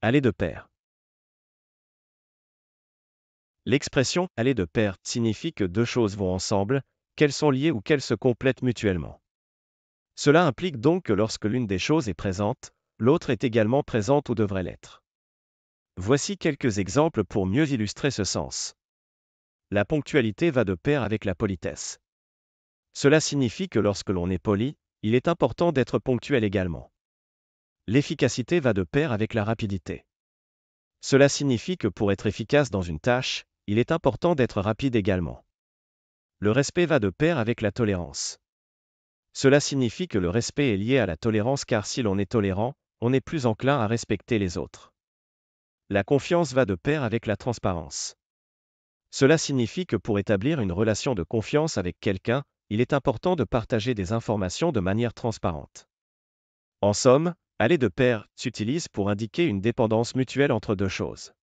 aller de pair. L'expression « aller de pair » signifie que deux choses vont ensemble, qu'elles sont liées ou qu'elles se complètent mutuellement. Cela implique donc que lorsque l'une des choses est présente, l'autre est également présente ou devrait l'être. Voici quelques exemples pour mieux illustrer ce sens. La ponctualité va de pair avec la politesse. Cela signifie que lorsque l'on est poli, il est important d'être ponctuel également. L'efficacité va de pair avec la rapidité. Cela signifie que pour être efficace dans une tâche, il est important d'être rapide également. Le respect va de pair avec la tolérance. Cela signifie que le respect est lié à la tolérance car si l'on est tolérant, on est plus enclin à respecter les autres. La confiance va de pair avec la transparence. Cela signifie que pour établir une relation de confiance avec quelqu'un, il est important de partager des informations de manière transparente. En somme, aller de pair s'utilise pour indiquer une dépendance mutuelle entre deux choses.